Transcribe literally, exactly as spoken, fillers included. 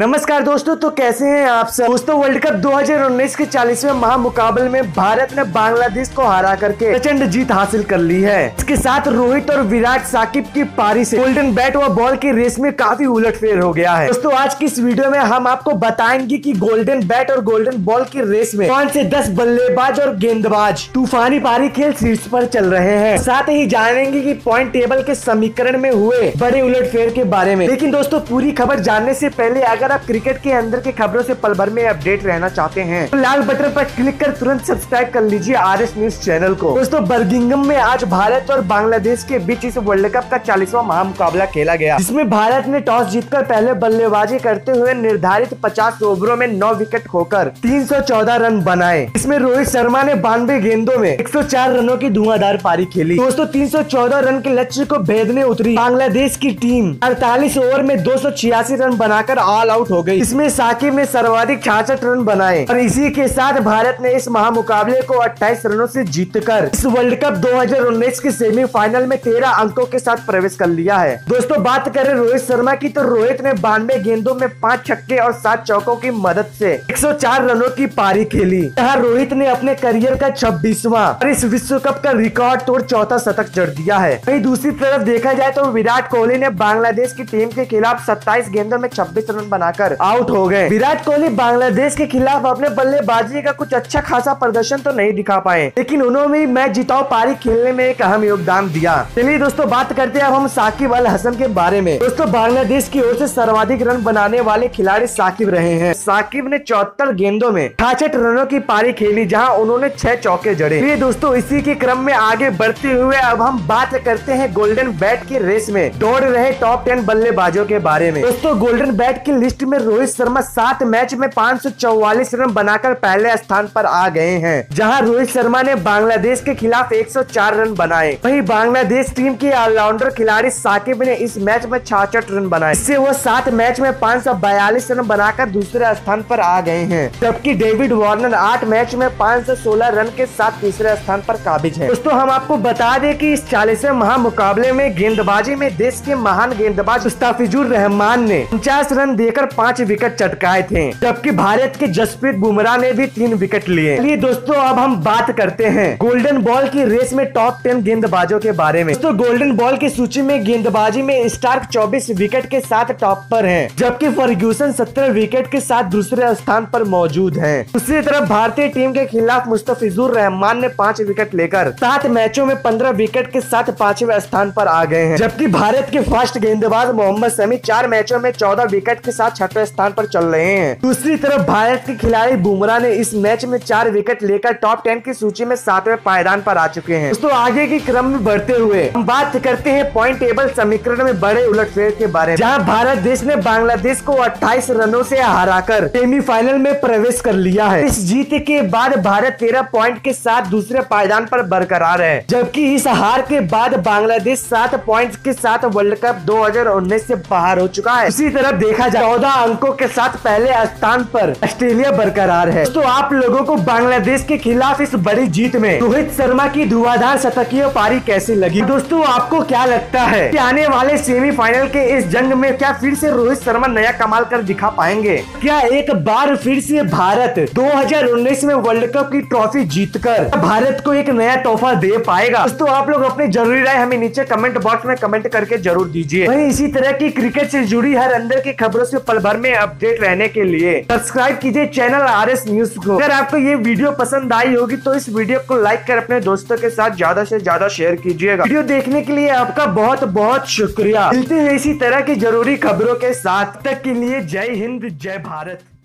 नमस्कार दोस्तों, तो कैसे हैं आप सब दोस्तों। वर्ल्ड कप दो हज़ार उन्नीस के चालीसवें महामुकाबले में भारत ने बांग्लादेश को हरा करके प्रचंड जीत हासिल कर ली है। इसके साथ रोहित और विराट साकिब की पारी से गोल्डन बैट व बॉल की रेस में काफी उलटफेर हो गया है। दोस्तों आज की इस वीडियो में हम आपको बताएंगे कि गोल्डन बैट और गोल्डन बॉल की रेस में पाँच से दस बल्लेबाज और गेंदबाज तूफानी पारी खेल शीर्ष पर चल रहे हैं। साथ ही जानेंगे की पॉइंट टेबल के समीकरण में हुए बड़े उलटफेर के बारे में। लेकिन दोस्तों पूरी खबर जानने से पहले अगर आप क्रिकेट के अंदर के खबरों से पल भर में अपडेट रहना चाहते हैं तो लाल बटन पर क्लिक कर तुरंत सब्सक्राइब कर लीजिए आर एस न्यूज चैनल को। दोस्तों बर्गिंगम में आज भारत और बांग्लादेश के बीच इस वर्ल्ड कप का चालीसवां महामुकाबला खेला गया, जिसमें भारत ने टॉस जीतकर पहले बल्लेबाजी करते हुए निर्धारित पचास ओवरों में नौ विकेट खोकर तीन सौ चौदह रन बनाए। इसमें रोहित शर्मा ने बानवे गेंदों में एक सौ चार रनों की धुआंधार पारी खेली। दोस्तों तीन सौ चौदह रन के लक्ष्य को भेदने उतरी बांग्लादेश की टीम अड़तालीस ओवर में दो सौ छियासी रन बनाकर ऑल आउट हो गई। इसमें साकिब ने सर्वाधिक छियासठ रन बनाए और इसी के साथ भारत ने इस महामुकाबले को अट्ठाईस रनों से जीतकर इस वर्ल्ड कप दो हज़ार उन्नीस के सेमीफाइनल में तेरह अंकों के साथ प्रवेश कर लिया है। दोस्तों बात करें रोहित शर्मा की तो रोहित ने बानवे गेंदों में पाँच छक्के और सात चौकों की मदद से एक सौ चार रनों की पारी खेली। यहाँ रोहित ने अपने करियर का छब्बीसवां और इस विश्व कप का रिकॉर्ड तोड़ चौथा शतक जड़ दिया है। वही दूसरी तरफ देखा जाए तो विराट कोहली ने बांग्लादेश की टीम के खिलाफ सत्ताईस गेंदों में छब्बीस रन बना कर आउट हो गए। विराट कोहली बांग्लादेश के खिलाफ अपने बल्लेबाजी का कुछ अच्छा खासा प्रदर्शन तो नहीं दिखा पाए, लेकिन उन्होंने मैच जिताओ पारी खेलने में एक अहम योगदान दिया। चलिए दोस्तों बात करते हैं अब हम साकिब अल हसन के बारे में। दोस्तों बांग्लादेश की ओर से सर्वाधिक रन बनाने वाले खिलाड़ी साकिब रहे हैं। साकिब ने चौहत्तर गेंदों में छियासठ रनों की पारी खेली, जहाँ उन्होंने छह चौके जड़े। ये दोस्तों इसी के क्रम में आगे बढ़ते हुए अब हम बात करते हैं गोल्डन बैट की रेस में दौड़ रहे टॉप टेन बल्लेबाजों के बारे में। दोस्तों गोल्डन बैट की लिस्ट में रोहित शर्मा सात मैच में पाँच सौ चौवालीस रन बनाकर पहले स्थान पर आ गए हैं, जहां रोहित शर्मा ने बांग्लादेश के खिलाफ एक सौ चार रन बनाए। वहीं बांग्लादेश टीम के ऑलराउंडर खिलाड़ी साकिब ने इस मैच में छियासठ रन बनाए, इससे वो सात मैच में पाँच सौ बयालीस रन बनाकर दूसरे स्थान पर आ गए हैं। जबकि डेविड वार्नर आठ मैच में पाँच सौ सोलह रन के साथ तीसरे स्थान पर काबिज है। दोस्तों हम आपको बता दें कि इस चालीसवें महामुकाबले में गेंदबाजी में देश के महान गेंदबाज मुस्ताफिजुर रहमान ने उनचास रन देकर पांच विकेट चटकाए थे, जबकि भारत के जसप्रीत बुमराह ने भी तीन विकेट लिए। चलिए दोस्तों अब हम बात करते हैं गोल्डन बॉल की रेस में टॉप टेन गेंदबाजों के बारे में। दोस्तों गोल्डन बॉल की सूची में गेंदबाजी में स्टार्क चौबीस विकेट के साथ टॉप पर हैं, जबकि फर्ग्यूसन सत्रह विकेट के साथ दूसरे स्थान पर मौजूद हैं। दूसरी तरफ भारतीय टीम के खिलाफ मुस्ताफिजुर रहमान ने पाँच विकेट लेकर सात मैचों में पंद्रह विकेट के साथ पांचवें स्थान पर आ गए हैं, जबकि भारत के फास्ट गेंदबाज मोहम्मद शमी चार मैचों में चौदह विकेट के साथ छठे स्थान पर चल रहे हैं। दूसरी तरफ भारत के खिलाड़ी बुमराह ने इस मैच में चार विकेट लेकर टॉप टेन की सूची में सातवें पायदान पर आ चुके हैं। दोस्तों आगे के क्रम में बढ़ते हुए हम बात करते हैं पॉइंट टेबल समीकरण में बड़े उलटफेर के बारे में, जहां भारत देश ने बांग्लादेश को अट्ठाईस रनों से हराकर सेमीफाइनल में प्रवेश कर लिया है। इस जीत के बाद भारत तेरह पॉइंट के साथ दूसरे पायदान पर बरकरार है, जबकि इस हार के बाद बांग्लादेश सात पॉइंट के साथ वर्ल्ड कप दो हजार उन्नीस से बाहर हो चुका है। इसी तरफ देखा जाए चौदह अंकों के साथ पहले स्थान पर ऑस्ट्रेलिया बरकरार है। दोस्तों आप लोगों को बांग्लादेश के खिलाफ इस बड़ी जीत में रोहित शर्मा की धुआंधार शतकीय पारी कैसी लगी? दोस्तों आपको क्या लगता है कि आने वाले सेमीफाइनल के इस जंग में क्या फिर से रोहित शर्मा नया कमाल कर दिखा पाएंगे? क्या एक बार फिर से भारत दो हज़ार उन्नीस में वर्ल्ड कप की ट्रॉफी जीतकर भारत को एक नया तोहफा दे पाएगा? दोस्तों आप लोग अपनी जरूरी राय हमें नीचे कमेंट बॉक्स में कमेंट करके जरूर दीजिए। वहीं इसी तरह की क्रिकेट से जुड़ी हर अंदर की खबरों से पल भर में अपडेट रहने के लिए सब्सक्राइब कीजिए चैनल आर एस न्यूज को। अगर आपको ये वीडियो पसंद आई होगी तो इस वीडियो को लाइक कर अपने दोस्तों के साथ ज्यादा से ज्यादा शेयर कीजिएगा। वीडियो देखने के लिए आपका बहुत बहुत शुक्रिया। मिलते हैं इसी तरह की जरूरी खबरों के साथ, तब तक के लिए जय हिंद जय भारत।